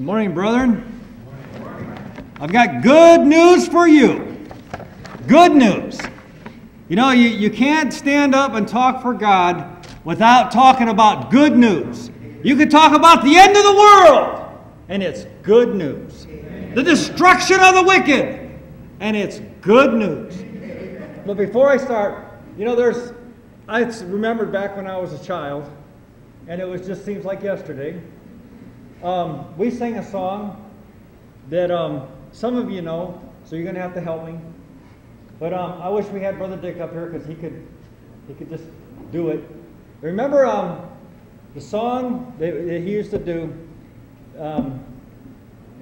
Good morning, brethren. Good morning. I've got good news for you. Good news. You know, you can't stand up and talk for God without talking about good news. You could talk about the end of the world, and it's good news. Amen. The destruction of the wicked, and it's good news. Amen. But before I start, you know, I remembered back when I was a child, and it was just seems like yesterday. We sang a song that some of you know, so you're going to have to help me. But I wish we had Brother Dick up here because he could just do it. Remember the song that he used to do? No,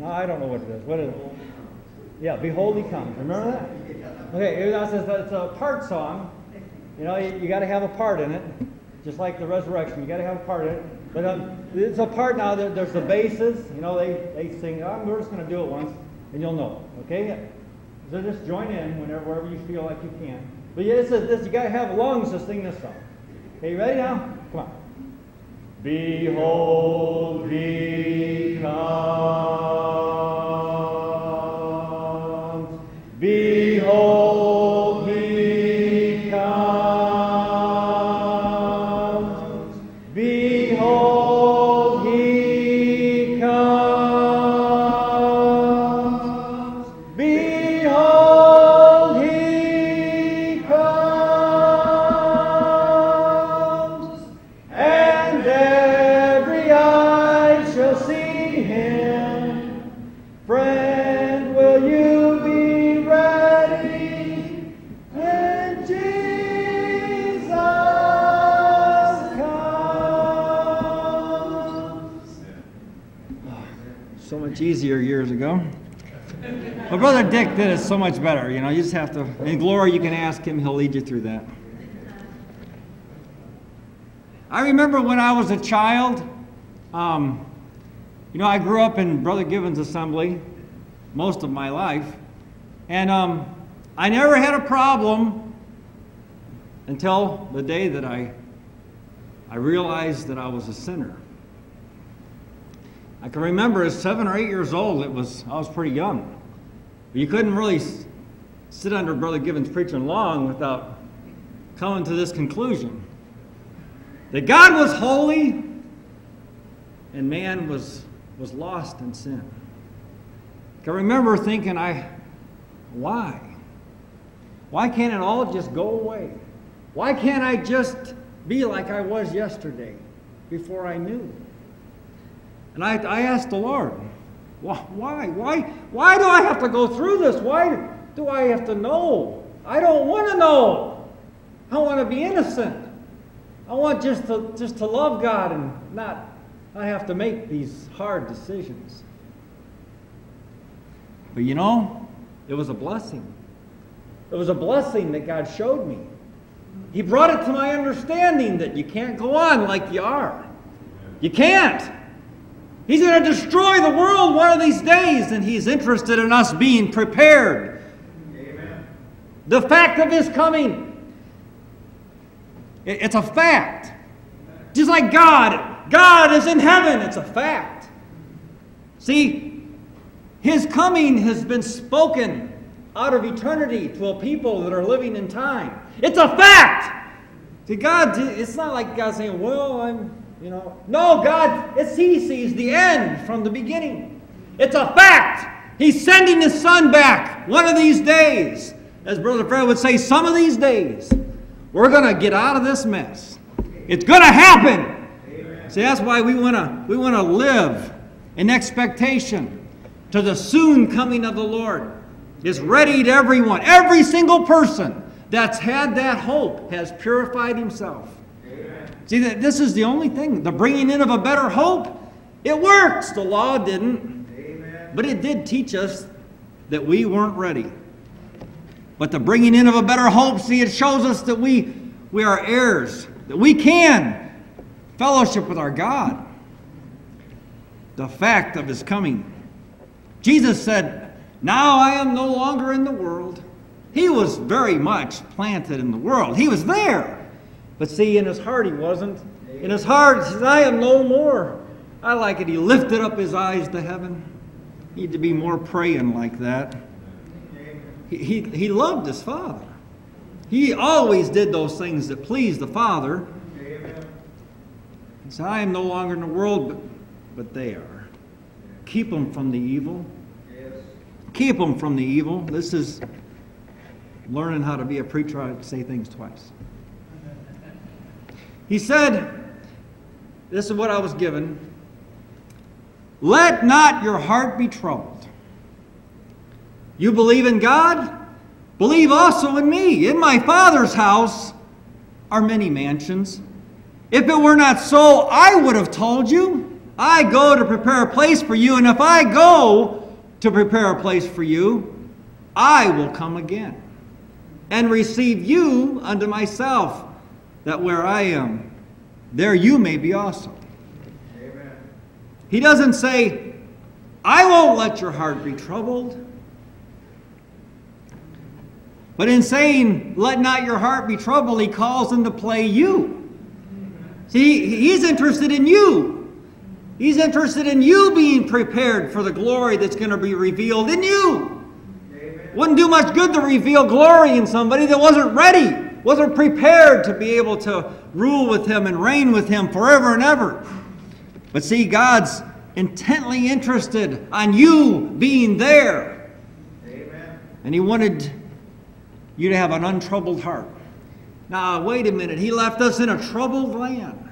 I don't know what it is. What is it? Yeah, Behold He Comes. Remember that? Okay, it's a part song. You know, you got to have a part in it, just like the resurrection. You got to have a part in it. But it's a part now. There's the basses. You know, they sing. We're just going to do it once, and you'll know. Okay? So just join in wherever you feel like you can. But yeah, you got to have lungs to sing this song. Okay, you ready now? Come on. Behold, He comes. Behold, He comes. Easier years ago, but Brother Dick did it so much better. You know, you just have to. In glory, you can ask him; he'll lead you through that. I remember when I was a child. You know, I grew up in Brother Givens' assembly most of my life, and I never had a problem until the day that I realized that I was a sinner. I can remember as 7 or 8 years old, I was pretty young. But you couldn't really sit under Brother Gibbons preaching long without coming to this conclusion. That God was holy and man was lost in sin. I can remember thinking, why? Why can't it all just go away? Why can't I just be like I was yesterday before I knew? And I asked the Lord, why do I have to go through this? Why do I have to know? I don't want to know. I want to be innocent. I want just to love God and not have to make these hard decisions. But you know, it was a blessing. It was a blessing that God showed me. He brought it to my understanding that you can't go on like you are. You can't. He's going to destroy the world one of these days, and He's interested in us being prepared. Amen. The fact of His coming, it's a fact. Just like God is in heaven, it's a fact. See, His coming has been spoken out of eternity to a people that are living in time. It's a fact. See, it's not like God saying, well, you know, no, God, He sees the end from the beginning. It's a fact. He's sending His Son back one of these days. As Brother Fred would say, some of these days, we're going to get out of this mess. It's going to happen. Amen. See, that's why we want to live in expectation to the soon coming of the Lord. It's ready to everyone. Every single person that's had that hope has purified himself. See, this is the only thing. The bringing in of a better hope, it works. The law didn't. Amen. But it did teach us that we weren't ready. But the bringing in of a better hope, see, it shows us that we are heirs, that we can fellowship with our God. The fact of His coming. Jesus said, now I am no longer in the world. He was very much planted in the world. He was there. But see, in His heart He wasn't. In His heart He says, I am no more I like it. He lifted up his eyes to heaven. Need to be more praying like that. He loved his Father. He always did those things that pleased the Father. He said, I am no longer in the world, but they are. Keep them from the evil. Keep them from the evil. This is learning how to be a preacher. I say things twice. He said, this is what I was given. Let not your heart be troubled. You believe in God? Believe also in me. In my Father's house are many mansions. If it were not so, I would have told you. I go to prepare a place for you, and if I go to prepare a place for you, I will come again and receive you unto myself, that where I am, there you may be also. Amen. He doesn't say, I won't let your heart be troubled. But in saying, let not your heart be troubled, he calls into play you. See, he's interested in you. He's interested in you being prepared for the glory that's going to be revealed in you. Amen. Wouldn't do much good to reveal glory in somebody that wasn't ready, wasn't prepared to be able to rule with him and reign with him forever and ever. But see, God's intently interested on you being there. Amen. And he wanted you to have an untroubled heart. Now, wait a minute. He left us in a troubled land.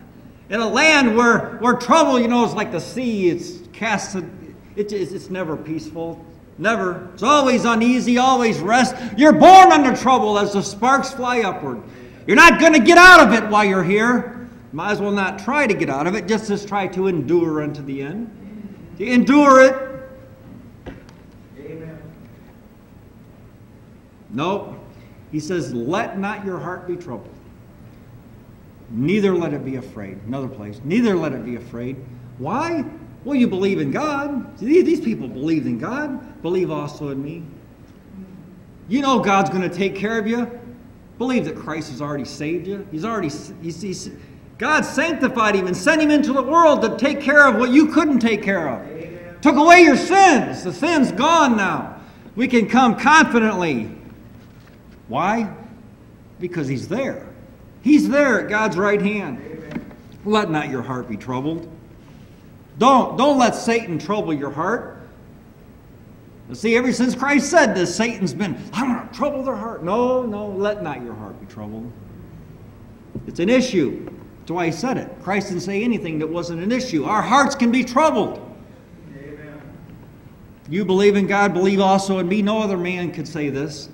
In a land where trouble, you know, is like the sea. It's casted. It's never peaceful. Never. It's always uneasy, always rest. You're born under trouble as the sparks fly upward. You're not going to get out of it while you're here. Might as well not try to get out of it, just as try to endure unto the end. To endure it. Amen. Nope. He says, let not your heart be troubled. Neither let it be afraid. Another place. Neither let it be afraid. Why? Well, you believe in God. See, these people believed in God. Believe also in me. You know God's going to take care of you. Believe that Christ has already saved you. God sanctified him and sent him into the world to take care of what you couldn't take care of. Amen. Took away your sins. The sin's gone now. We can come confidently. Why? Because he's there. He's there at God's right hand. Amen. Let not your heart be troubled. Don't let Satan trouble your heart. See, ever since Christ said this, Satan's been, I'm going to trouble their heart. No, let not your heart be troubled. It's an issue. That's why he said it. Christ didn't say anything that wasn't an issue. Our hearts can be troubled. Amen. You believe in God, believe also in me. No other man could say this.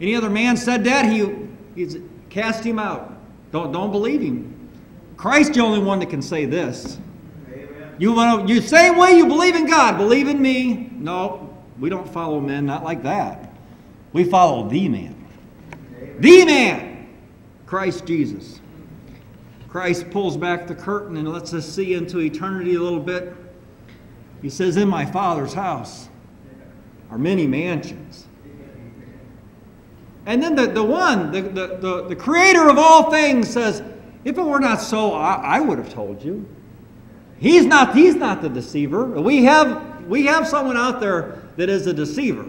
Any other man said that, he's cast him out. Don't believe him. Christ's the only one that can say this. You same way you believe in God, believe in me. No, we don't follow men, not like that. We follow the man. Amen. The man, Christ Jesus. Christ pulls back the curtain and lets us see into eternity a little bit. He says, in my Father's house are many mansions. And then the creator of all things says, if it were not so, I would have told you. He's not the deceiver. We have someone out there that is a deceiver,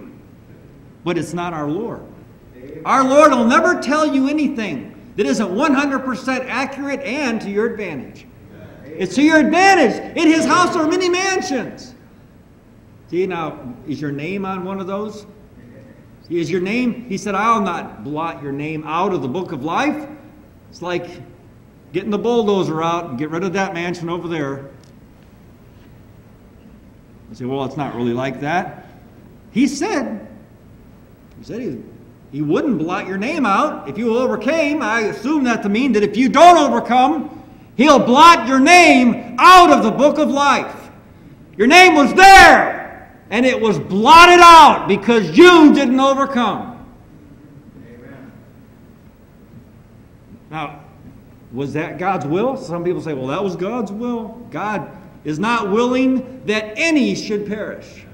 but it's not our Lord. Our Lord will never tell you anything that isn't 100% accurate and to your advantage. It's to your advantage. In his house are many mansions. See, now, is your name on one of those? Is your name? He said, I'll not blot your name out of the book of life. It's like getting the bulldozer out and get rid of that mansion over there. I say, well, it's not really like that. He said he wouldn't blot your name out if you overcame. I assume that to mean that if you don't overcome, he'll blot your name out of the book of life. Your name was there, and it was blotted out because you didn't overcome. Amen. Now, was that God's will? Some people say, well, that was God's will. God is not willing that any should perish.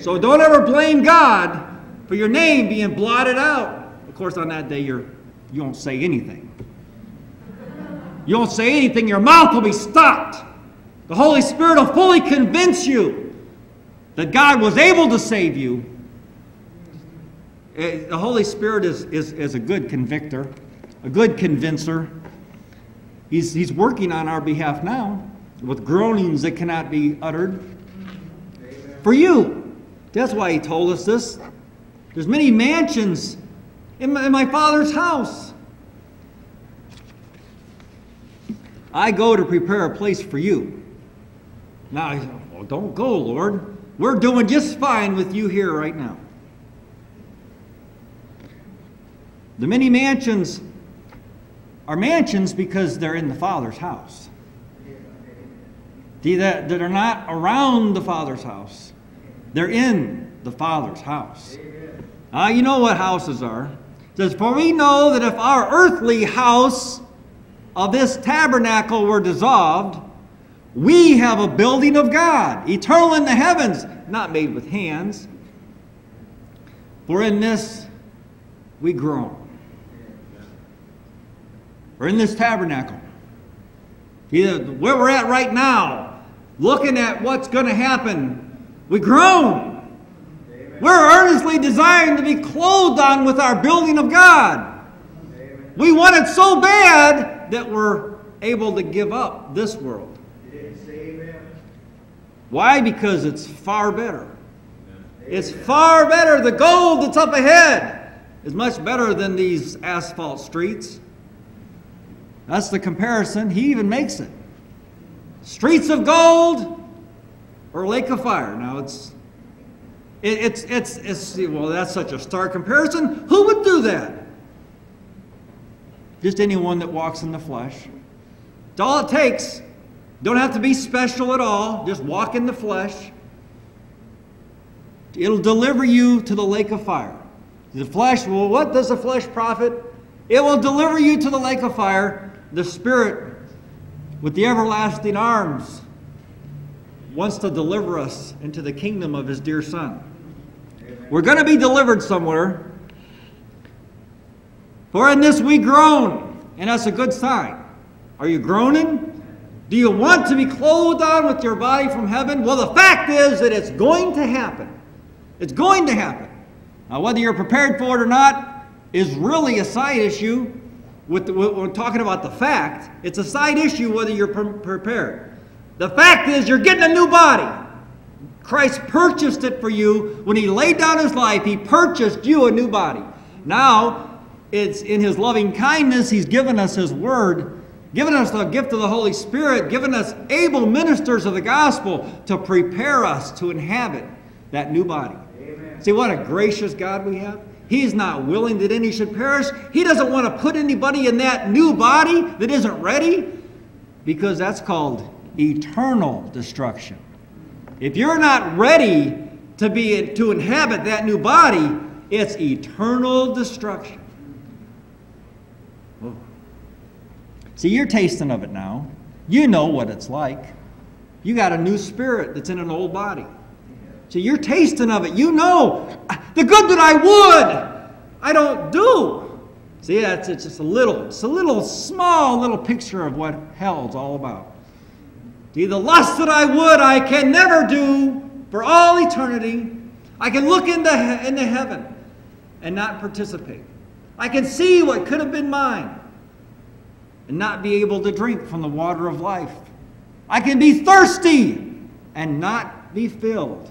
So don't ever blame God for your name being blotted out. Of course, on that day, you won't say anything. You won't say anything. Your mouth will be stopped. The Holy Spirit will fully convince you that God was able to save you. The Holy Spirit is a good convictor, a good convincer. He's working on our behalf now with groanings that cannot be uttered. Amen. For you. That's why he told us this. There's many mansions in my Father's house. I go to prepare a place for you. Now, well, don't go, Lord. We're doing just fine with you here right now. The many mansions are mansions because they're in the Father's house. That are not around the Father's house. They're in the Father's house. You know what houses are. It says, for we know that if our earthly house of this tabernacle were dissolved, we have a building of God, eternal in the heavens, not made with hands. For in this we groan. We're in this tabernacle. Where we're at right now, looking at what's going to happen, we groan. Amen. We're earnestly desiring to be clothed on with our building of God. Amen. We want it so bad that we're able to give up this world. Yes. Amen. Why? Because it's far better. Amen. It's far better. The gold that's up ahead is much better than these asphalt streets. That's the comparison. He even makes it. Streets of gold or lake of fire. Now well, that's such a stark comparison. Who would do that? Just anyone that walks in the flesh. It's all it takes. Don't have to be special at all. Just walk in the flesh. It'll deliver you to the lake of fire. The flesh, well, what does the flesh profit? It will deliver you to the lake of fire. The Spirit, with the everlasting arms, wants to deliver us into the kingdom of His dear Son. Amen. We're going to be delivered somewhere. For in this we groan, and that's a good sign. Are you groaning? Do you want to be clothed on with your body from heaven? Well, the fact is that it's going to happen. It's going to happen. Now, whether you're prepared for it or not is really a side issue. We're talking about the fact. It's a side issue whether you're prepared. The fact is you're getting a new body. Christ purchased it for you. When He laid down His life, He purchased you a new body. Now, it's in His loving kindness, He's given us His Word, given us the gift of the Holy Spirit, given us able ministers of the gospel to prepare us to inhabit that new body. Amen. See what a gracious God we have. He's not willing that any should perish. He doesn't want to put anybody in that new body that isn't ready, because that's called eternal destruction. If you're not ready to inhabit that new body, it's eternal destruction. Whoa. See, you're tasting of it now. You know what it's like. You got a new spirit that's in an old body. So you're tasting of it. You know, the good that I would, I don't do. See, it's just a small little picture of what hell's all about. See, the lust that I would, I can never do for all eternity. I can look into heaven and not participate. I can see what could have been mine and not be able to drink from the water of life. I can be thirsty and not be filled.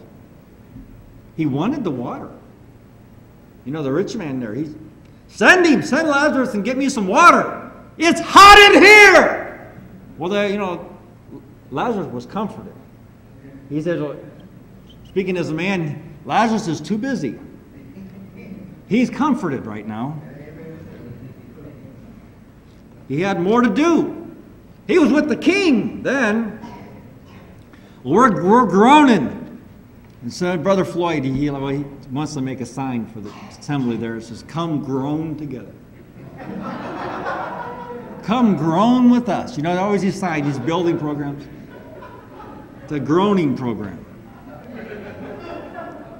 He wanted the water. You know, the rich man there, he's, send Lazarus and get me some water. It's hot in here. Well, Lazarus was comforted. He said, speaking as a man, Lazarus is too busy. He's comforted right now. He had more to do. He was with the king then. We're groaning. And so Brother Floyd, he wants to make a sign for the assembly there. It says, come groan together. Come groan with us. You know, they always decide these building programs. It's a groaning program.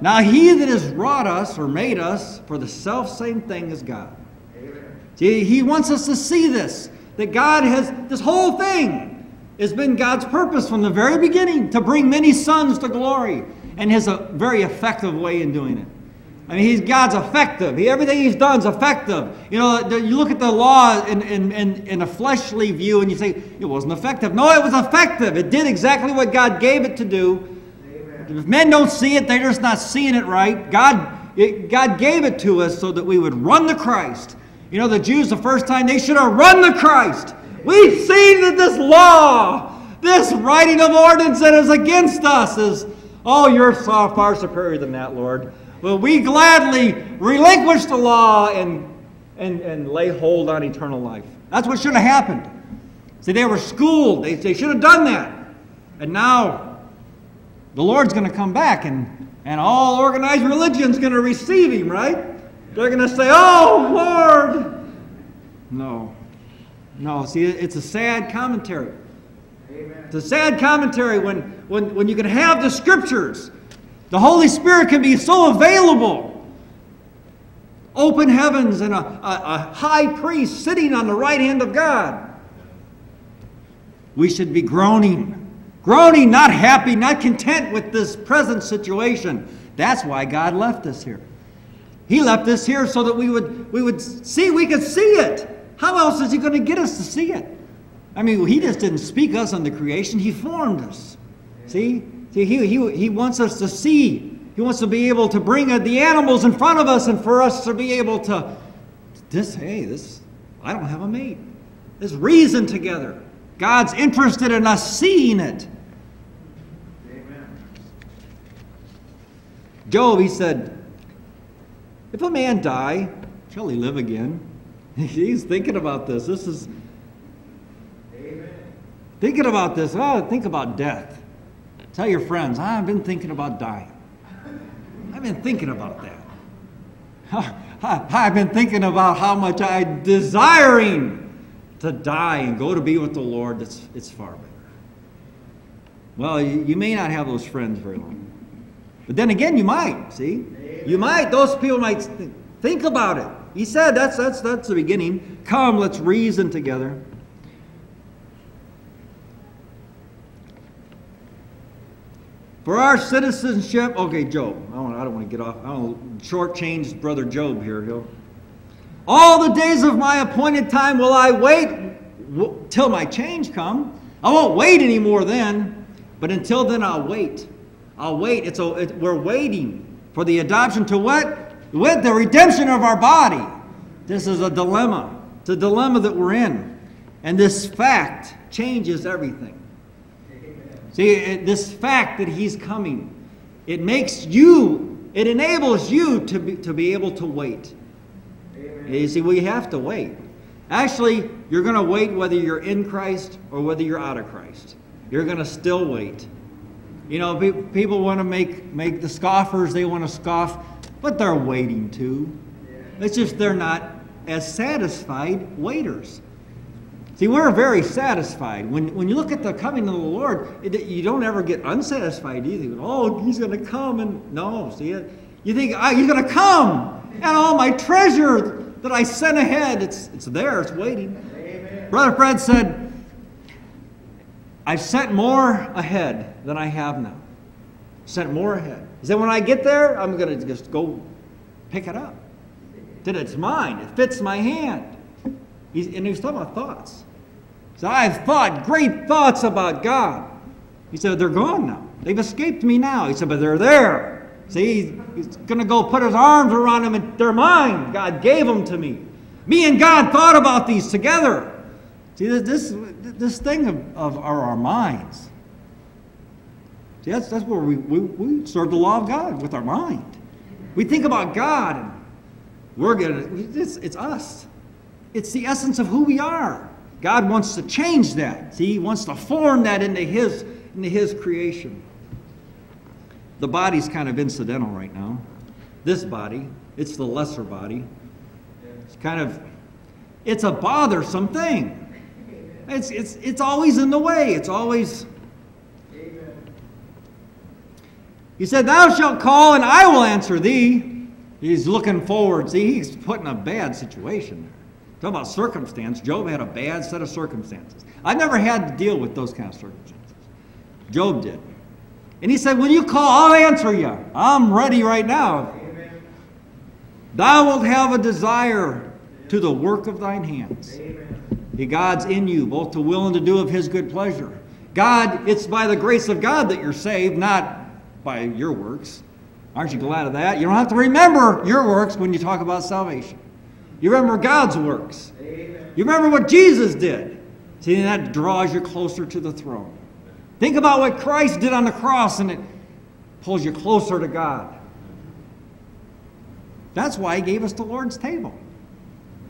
Now He that has wrought us or made us for the selfsame thing is God. Amen. See, He wants us to see this, that God has, this whole thing It's been God's purpose from the very beginning to bring many sons to glory, and has a very effective way in doing it. I mean, God's effective. Everything he's done is effective. You know, you look at the law in a fleshly view and you say, it wasn't effective. No, it was effective. It did exactly what God gave it to do. Amen. If men don't see it, they're just not seeing it right. God gave it to us so that we would run to Christ. You know, the Jews, the first time, they should have run to Christ. We've seen that this law, this writing of ordinance that is against us is, oh, you're far superior than that, Lord. Will we gladly relinquish the law and lay hold on eternal life? That's what should have happened. See, they were schooled. They should have done that. And now the Lord's going to come back, and all organized religion's going to receive him, right? They're going to say, oh, Lord. No. No, see, it's a sad commentary. Amen. It's a sad commentary when you can have the Scriptures. The Holy Spirit can be so available. Open heavens and a high priest sitting on the right hand of God. We should be groaning. Groaning, not happy, not content with this present situation. That's why God left us here. He left us here so that we could see it. How else is he going to get us to see it? I mean, he just didn't speak us on the creation. He formed us. See? See, he wants us to see. He wants to be able to bring the animals in front of us and for us to be able to, I don't have a mate. Let's reason together. God's interested in us seeing it. Amen. Job, he said, if a man die, shall he live again? He's thinking about this. This is, Amen. Thinking about this. Oh, think about death. Tell your friends, I've been thinking about dying. I've been thinking about that. I've been thinking about how much I'm desiring to die and go to be with the Lord. It's far better. Well, you may not have those friends very long. But then again, you might, see? You might. Those people might think about it. He said, that's the beginning. Come, let's reason together. For our citizenship, okay, Job. I don't want to get off. I don't shortchange Brother Job here. All the days of my appointed time will I wait till my change come. I won't wait anymore then, but until then I'll wait. I'll wait. We're waiting for the adoption to what? With the redemption of our body. This is a dilemma. It's a dilemma that we're in, and this fact changes everything. See, this fact that he's coming, it enables you to be able to wait. Amen. You see, we have to wait. Actually, you're going to wait whether you're in Christ or whether you're out of Christ. You're going to still wait. You know, people want to make the scoffers, they want to scoff, but they're waiting too. Yeah. It's just they're not as satisfied waiters. See, we're very satisfied. When you look at the coming of the Lord, you don't ever get unsatisfied either. Oh, he's going to come and... No, see it? You think, he's going to come and all my treasure that I sent ahead, it's there, it's waiting. Amen. Brother Fred said, I've sent more ahead than I have now. Sent more ahead. He said, when I get there, I'm going to just go pick it up. Then it's mine. It fits my hand. And he was talking about thoughts. So I've thought great thoughts about God. He said, they're gone now. They've escaped me now. He said, but they're there. See, he's going to go put his arms around them, and they're mine. God gave them to me. Me and God thought about these together. See, this thing of our minds. See, that's where we serve the law of God, with our mind. We think about God, and we're going to, it's us. It's the essence of who we are. God wants to change that. See, he wants to form that into his creation. The body's kind of incidental right now. This body, it's the lesser body. It's a bothersome thing. It's always in the way. It's always... Amen. He said, thou shalt call and I will answer thee. He's looking forward. See, he's put in a bad situation there. Talk about circumstance. Job had a bad set of circumstances. I've never had to deal with those kind of circumstances. Job did. And he said, when you call, I'll answer you. I'm ready right now. Amen. Thou wilt have a desire to the work of thine hands. Amen. He, God's in you, both to will and to do of his good pleasure. God, it's by the grace of God that you're saved, not by your works. Aren't you glad of that? You don't have to remember your works when you talk about salvation. You remember God's works. Amen. You remember what Jesus did. See, that draws you closer to the throne. Think about what Christ did on the cross, and it pulls you closer to God. That's why he gave us the Lord's table.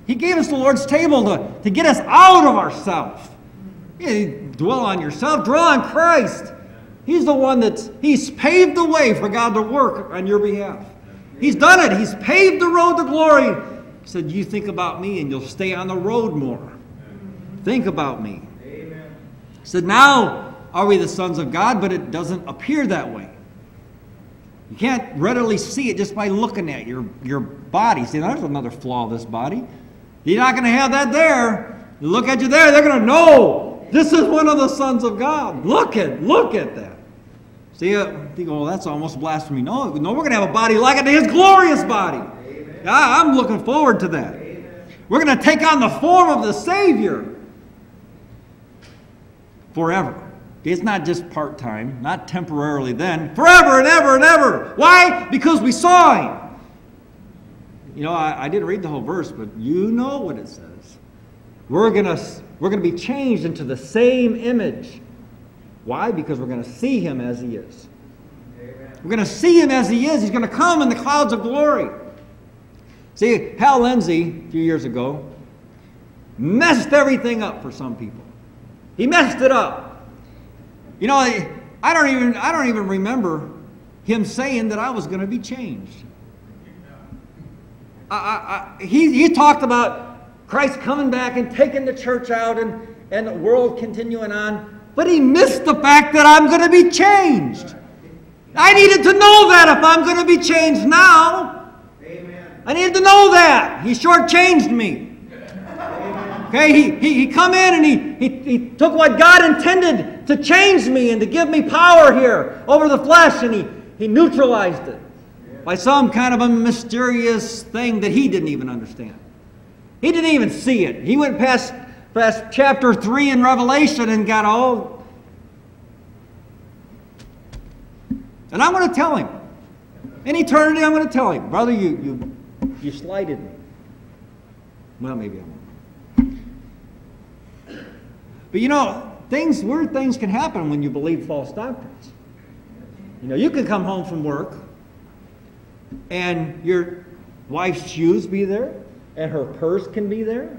He gave us the Lord's table to get us out of ourselves. You dwell on yourself, draw on Christ. He's the one he's paved the way for God to work on your behalf. He's done it. He's paved the road to glory. He said, you think about me, and you'll stay on the road more. Think about me. Amen. He said, now are we the sons of God? But it doesn't appear that way. You can't readily see it just by looking at your body. See, there's another flaw of this body. You're not going to have that there. You look at you there, they're going to know, this is one of the sons of God. Look at that. See, you think, oh, that's almost blasphemy. No, we're going to have a body like it, his glorious body. Amen. I'm looking forward to that. Amen. We're going to take on the form of the Savior forever. It's not just part-time, not temporarily then, forever and ever and ever. Why? Because we saw him. You know, I didn't read the whole verse, but you know what it says. We're gonna be changed into the same image. Why? Because we're going to see him as he is. Amen. We're going to see him as he is. He's going to come in the clouds of glory. See, Hal Lindsey, a few years ago, messed everything up for some people. He messed it up. You know, I don't even remember him saying that I was going to be changed. He talked about Christ coming back and taking the church out and the world continuing on, but he missed the fact that I'm going to be changed. I needed to know that if I'm going to be changed now. Amen. I needed to know that. He shortchanged me. Okay, he come in and he took what God intended to change me and to give me power here over the flesh, and he neutralized it by some kind of a mysterious thing that he didn't even understand. He didn't even see it. He went past chapter 3 in Revelation and got all... And I'm going to tell him. In eternity, I'm going to tell him, brother, you slighted me. Well, maybe I won't. But you know, weird things can happen when you believe false doctrines. You know, you can come home from work and your wife's shoes be there and her purse can be there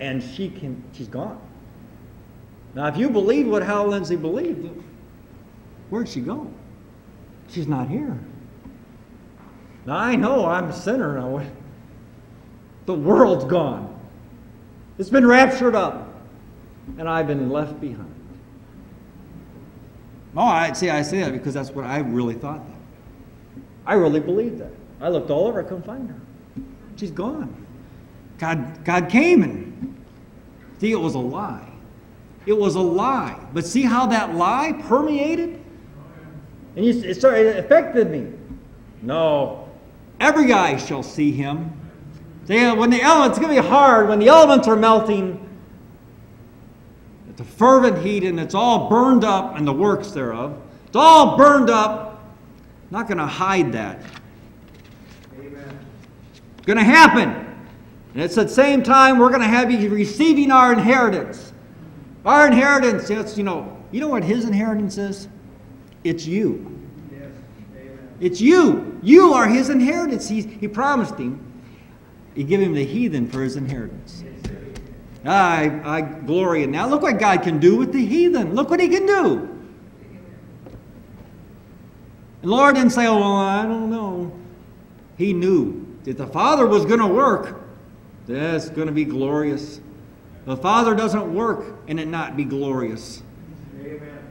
and she's gone. Now, if you believe what Hal Lindsey believed, where'd she go? She's not here. Now, I know I'm a sinner. Now, the world's gone. It's been raptured up. And I've been left behind. No, I say that because that's what I really thought. I really believed that. I looked all over, I couldn't find her. She's gone. God came and see, it was a lie. It was a lie. But see how that lie permeated? And it affected me. No. Every eye shall see him. See, when the elements, it's going to be hard when the elements are melting. The fervent heat, and it's all burned up, and the works thereof. It's all burned up. I'm not going to hide that. Amen. It's going to happen. And it's at the same time we're going to have you receiving our inheritance. Our inheritance, it's, you know what his inheritance is? It's you. Yes. Amen. It's you. You are his inheritance. He promised him. He gave him the heathen for his inheritance. I glory in now. Look what God can do with the heathen. Look what he can do. And the Lord didn't say, oh, well, I don't know. He knew that the Father was going to work. That's going to be glorious. The Father doesn't work and it not be glorious. Amen.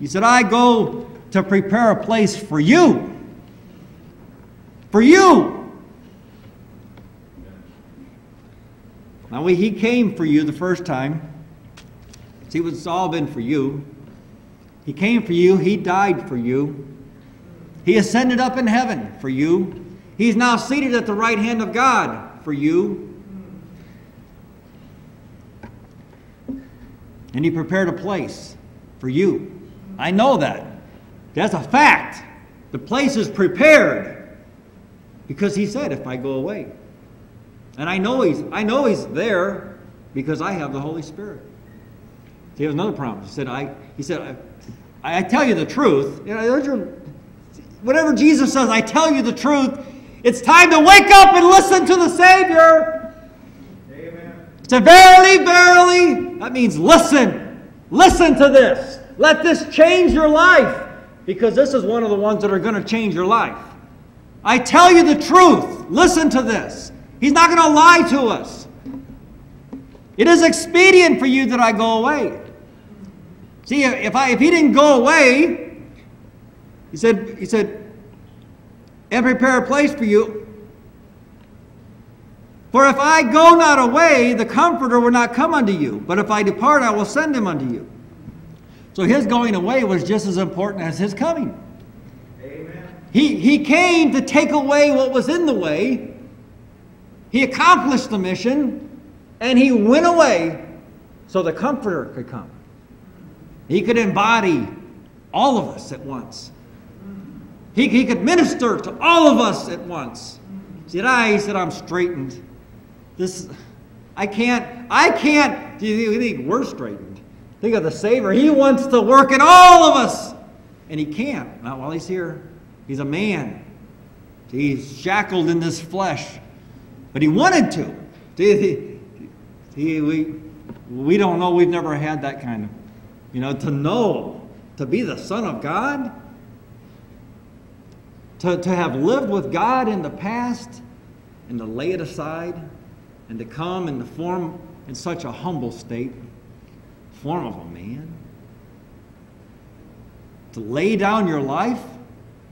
He said, I go to prepare a place for you. For you. Now, he came for you the first time. See, it's all been for you. He came for you. He died for you. He ascended up in heaven for you. He's now seated at the right hand of God for you. And he prepared a place for you. I know that. That's a fact. The place is prepared. Because he said, if I go away. And I know he's there because I have the Holy Spirit. See, there's another promise. He said, I tell you the truth. You know, whatever Jesus says, I tell you the truth. It's time to wake up and listen to the Savior. Amen. He said, verily, verily. That means listen. Listen to this. Let this change your life. Because this is one of the ones that are going to change your life. I tell you the truth. Listen to this. He's not going to lie to us. It is expedient for you that I go away. See, if he didn't go away, he said, and prepare a place for you. For if I go not away, the Comforter will not come unto you. But if I depart, I will send him unto you. So his going away was just as important as his coming. Amen. He came to take away what was in the way. He accomplished the mission. And he went away so the Comforter could come. He could embody all of us at once. He could minister to all of us at once. He said, I'm straightened. I can't. Do you think we're straightened? Think of the Savior. He wants to work in all of us. And he can't. Not while he's here. He's a man. He's shackled in this flesh. But he wanted to. We don't know. We've never had that kind of, to know, to be the Son of God, to have lived with God in the past, and to lay it aside, and to come in the form, in such a humble state, form of a man, to lay down your life.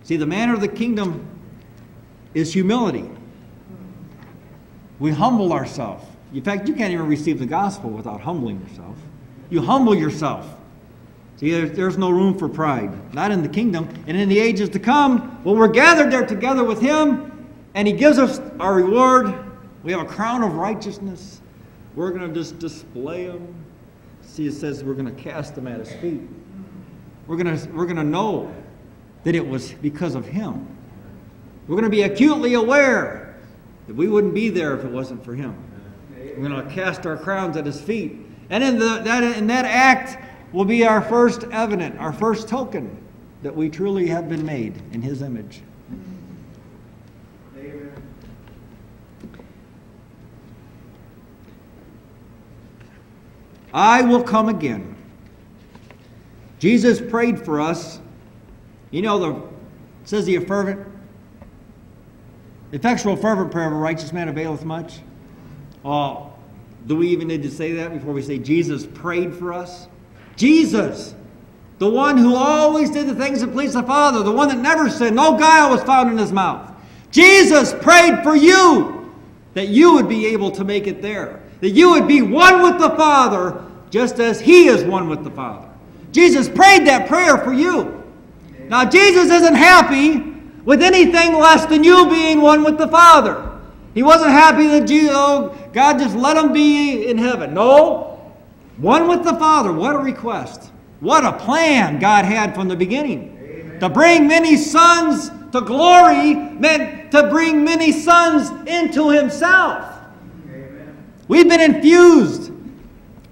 See, the manner of the kingdom is humility. We humble ourselves. In fact, you can't even receive the gospel without humbling yourself. You humble yourself. See, there's no room for pride. Not in the kingdom. And in the ages to come, when we're gathered there together with him, and he gives us our reward, we have a crown of righteousness. We're going to just display him. See, it says we're going to cast him at his feet. We're going to know that it was because of him. We're going to be acutely aware that we wouldn't be there if it wasn't for him. We're going to cast our crowns at his feet. And in that act will be our first evident, our first token that we truly have been made in his image. Amen. I will come again. Jesus prayed for us. It says the effectual fervent prayer of a righteous man availeth much. Oh, do we even need to say that before we say Jesus prayed for us? Jesus, the one who always did the things that pleased the Father, the one that never sinned, no guile was found in his mouth. Jesus prayed for you, that you would be able to make it there, that you would be one with the Father, just as he is one with the Father. Jesus prayed that prayer for you. Now, Jesus isn't happy with anything less than you being one with the Father. He wasn't happy that God just let him be in heaven. No, one with the Father. What a request. What a plan God had from the beginning. Amen. To bring many sons to glory meant to bring many sons into himself. Amen. We've been infused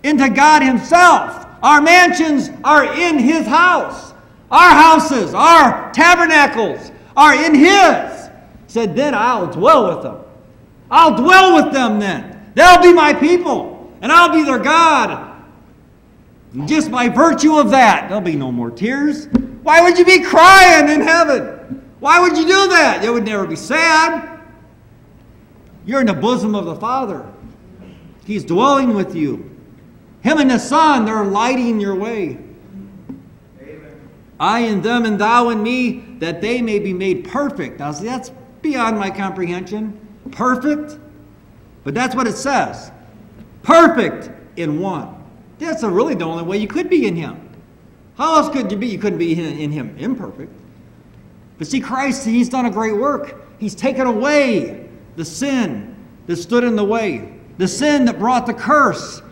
into God himself. Our mansions are in his house. Our houses, our tabernacles are in his. He said, then I'll dwell with them. I'll dwell with them then. They'll be my people, and I'll be their God. And just by virtue of that, there'll be no more tears. Why would you be crying in heaven? Why would you do that? You would never be sad. You're in the bosom of the Father. He's dwelling with you. Him and the Son, they're lighting your way. Amen. I in them and thou in me, that they may be made perfect. Now, see, that's beyond my comprehension. Perfect, but that's what it says. Perfect in one. That's really the only way you could be in him. How else could you be? You couldn't be in him imperfect. But see, Christ, he's done a great work. He's taken away the sin that stood in the way, the sin that brought the curse.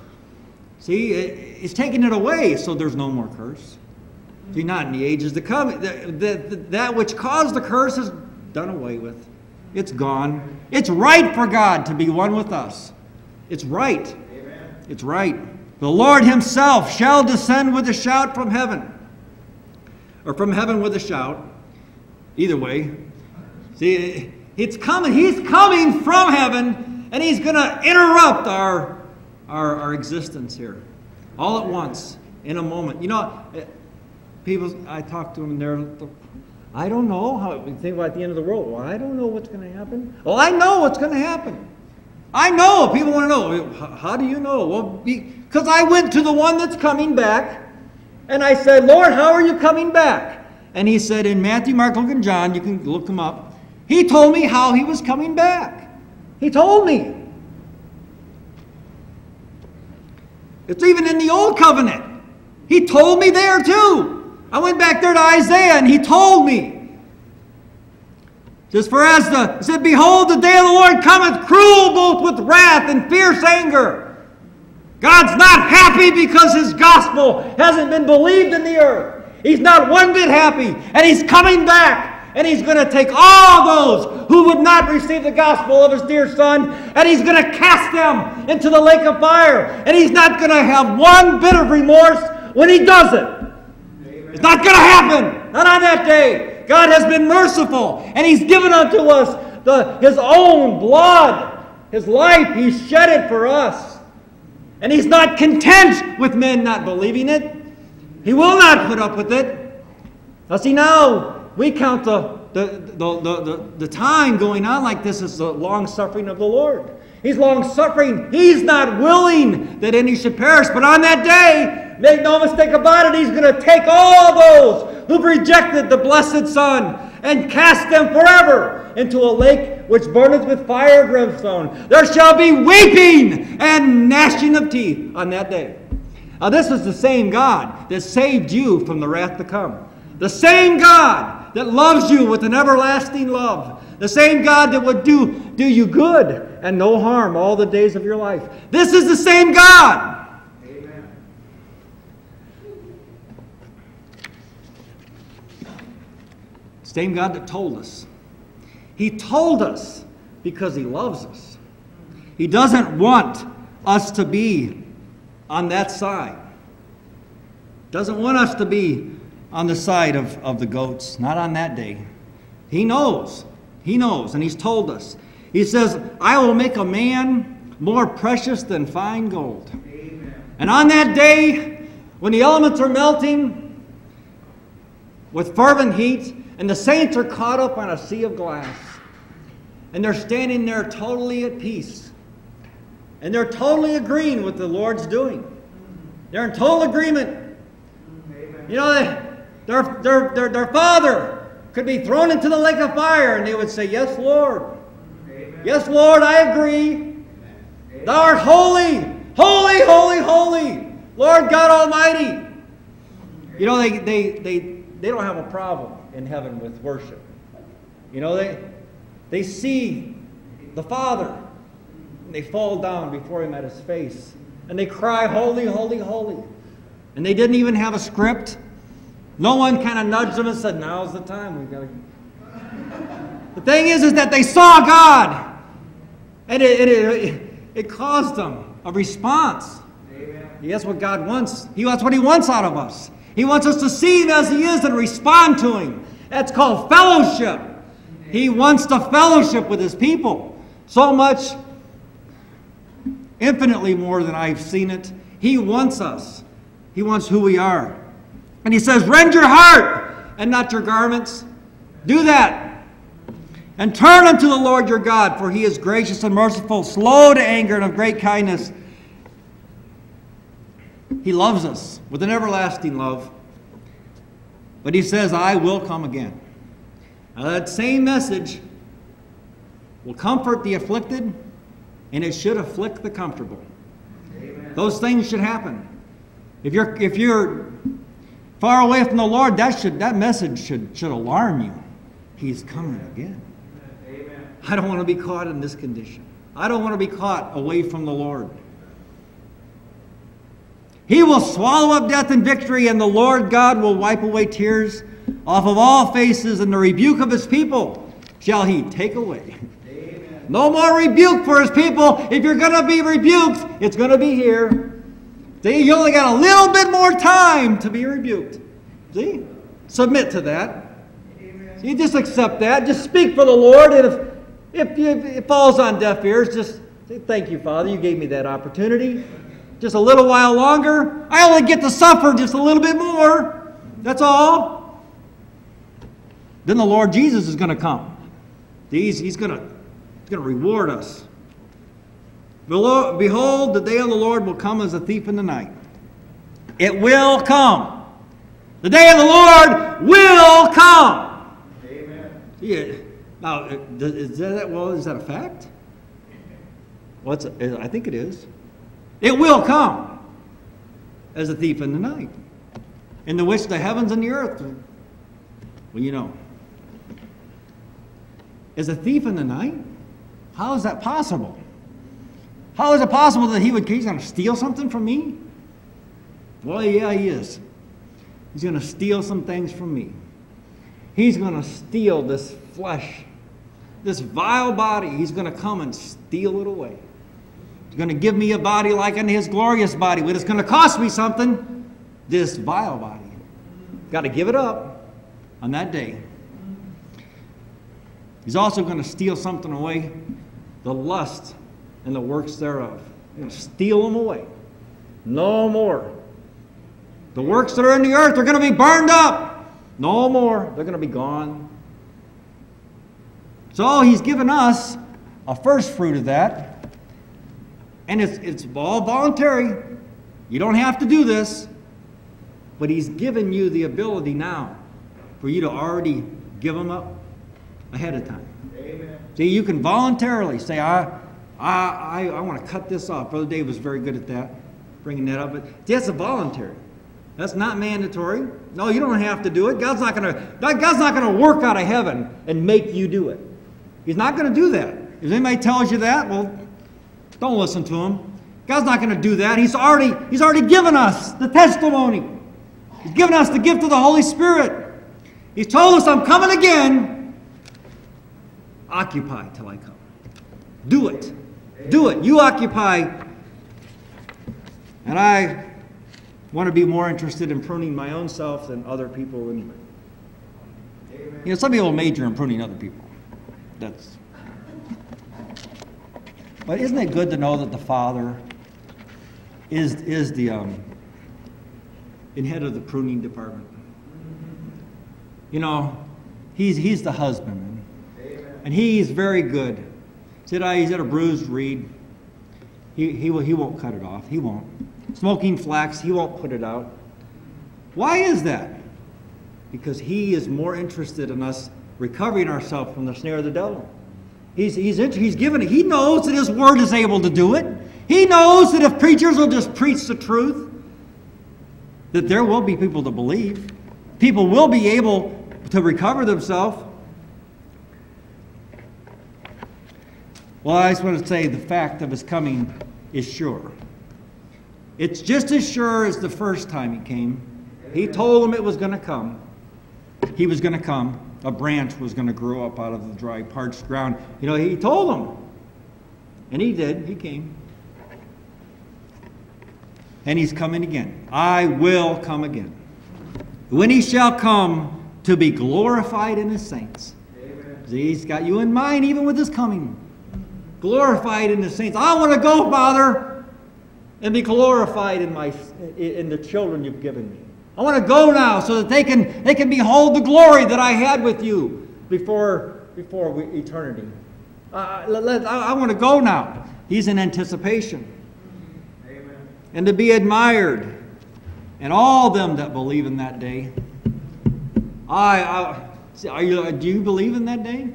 See, he's taken it away, so there's no more curse. See, not in the ages to come. That which caused the curse is done away with. It's gone. It's right for God to be one with us. It's right. Amen. It's right. The Lord himself shall descend with a shout from heaven. Or from heaven with a shout. Either way. See, it's coming. He's coming from heaven, and he's going to interrupt our existence here. All at once. In a moment. You know, people, I talk to them, and they're, I don't know how we think about the end of the world. Well, I don't know what's going to happen. Well, I know what's going to happen. I know. People want to know. How do you know? Well, because I went to the one that's coming back, and I said, Lord, how are you coming back? And he said, in Matthew, Mark, Luke, and John, you can look them up, he told me how he was coming back. He told me. It's even in the Old Covenant. He told me there too. I went back there to Isaiah, and he told me. Just for as the, he said, behold, the day of the Lord cometh, cruel both with wrath and fierce anger. God's not happy because his gospel hasn't been believed in the earth. He's not one bit happy, and he's coming back. And he's going to take all those who would not receive the gospel of his dear son, and he's going to cast them into the lake of fire. And he's not going to have one bit of remorse when he does it. Amen. It's not going to happen. Not on that day. God has been merciful, and he's given unto us his own blood. His life, he shed it for us. And he's not content with men not believing it. He will not put up with it. Now see, now we count the time going on like this as the long-suffering of the Lord. He's long-suffering. He's not willing that any should perish. But on that day, make no mistake about it, he's going to take all those who've rejected the blessed Son and cast them forever into a lake which burneth with fire and brimstone. There shall be weeping and gnashing of teeth on that day. Now this is the same God that saved you from the wrath to come. The same God that loves you with an everlasting love. The same God that would do you good and no harm all the days of your life. This is the same God. Amen. Same God that told us. He told us because he loves us. He doesn't want us to be on that side. Doesn't want us to be on the side of the goats, not on that day. He knows. He knows, and he's told us. He says, I will make a man more precious than fine gold. Amen. And on that day, when the elements are melting with fervent heat, and the saints are caught up on a sea of glass, and they're standing there totally at peace, and they're totally agreeing with the Lord's doing. They're in total agreement. Amen. You know, their father could be thrown into the lake of fire, and they would say, yes, Lord. Amen. Yes, Lord, I agree. Amen. Thou art holy, holy, holy, holy, Lord God Almighty. Amen. You know, they don't have a problem in heaven with worship. You know, they see the Father, and they fall down before him at his face, and they cry, holy, holy, holy. And they didn't even have a script. No one kind of nudged them and said, now's the time. We've got to... The thing is that they saw God. And it caused them a response. Amen. That's what God wants. That's what he wants out of us. He wants us to see him as he is and respond to him. That's called fellowship. Amen. He wants to fellowship with his people. So much, infinitely more than I've seen it. He wants us. He wants who we are. And he says, rend your heart and not your garments. Do that. And turn unto the Lord your God, for he is gracious and merciful, slow to anger, and of great kindness. He loves us with an everlasting love. But he says, I will come again. Now that same message will comfort the afflicted, and it should afflict the comfortable. Amen. Those things should happen. If you're far away from the Lord, that message should alarm you. He's coming again. Amen. I don't want to be caught in this condition. I don't want to be caught away from the Lord. He will swallow up death in victory, and the Lord God will wipe away tears off of all faces, and the rebuke of his people shall he take away. Amen. No more rebuke for his people. If you're going to be rebuked, it's going to be here. See, you only got a little bit more time to be rebuked. See? Submit to that. Amen. See, just accept that. Just speak for the Lord. And if it falls on deaf ears, just say, thank you, Father. You gave me that opportunity. Just a little while longer. I only get to suffer just a little bit more. That's all. Then the Lord Jesus is going to come. He's going to reward us. Behold, the day of the Lord will come as a thief in the night. It will come. The day of the Lord will come. Amen. Yeah. Now, is that a fact? Well, I think it is. It will come as a thief in the night, in the which the heavens and the earth, well, you know. As a thief in the night? How is that possible? How is it possible that he's going to steal something from me? Well, yeah, he is. He's going to steal some things from me. He's going to steal this flesh, this vile body. He's going to come and steal it away. Going to give me a body like unto his glorious body, but it's going to cost me something, this vile body. Got to give it up on that day. He's also going to steal something away, the lust and the works thereof. He's going to steal them away. No more. The works that are in the earth are going to be burned up. No more. They're going to be gone. So he's given us a first fruit of that. And it's all voluntary. You don't have to do this. But he's given you the ability now for you to already give them up ahead of time. Amen. See, you can voluntarily say, I want to cut this off. Brother Dave was very good at that, bringing that up. But that's a voluntary. That's not mandatory. No, you don't have to do it. God's not going to work out of heaven and make you do it. He's not going to do that. If anybody tells you that, well, don't listen to him. God's not going to do that. He's already given us the testimony. He's given us the gift of the Holy Spirit. He's told us, I'm coming again. Occupy till I come. Do it. Do it. You occupy. And I want to be more interested in pruning my own self than other people anyway. You know, some people major in pruning other people. But isn't it good to know that the Father is the in head of the pruning department? You know, he's the husbandman, and he's very good. He's at a bruised reed. He won't cut it off. He won't. Smoking flax, he won't put it out. Why is that? Because he is more interested in us recovering ourselves from the snare of the devil. He's given it. He knows that his word is able to do it. He knows that if preachers will just preach the truth, that there will be people to believe. People will be able to recover themselves. Well, I just want to say the fact of his coming is sure. It's just as sure as the first time he came. He told them it was going to come. He was going to come. A branch was going to grow up out of the dry, parched ground. You know, he told them. And he did. He came. And he's coming again. I will come again. When he shall come to be glorified in his saints. Amen. He's got you in mind even with his coming. Glorified in his saints. I want to go, Father, and be glorified in the children you've given me. I want to go now so that they can behold the glory that I had with you before eternity. I want to go now. He's in anticipation. Amen. And to be admired. And all them that believe in that day. Do you believe in that day?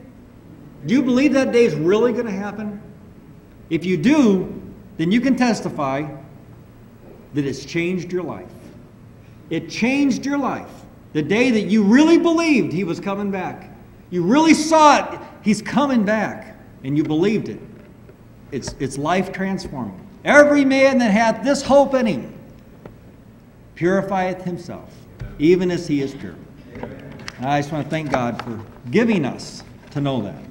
Do you believe that day is really going to happen? If you do, then you can testify that it's changed your life. It changed your life. The day that you really believed he was coming back. You really saw it. He's coming back. And you believed it. It's life transforming. Every man that hath this hope in him purifieth himself, even as he is pure. And I just want to thank God for giving us to know that.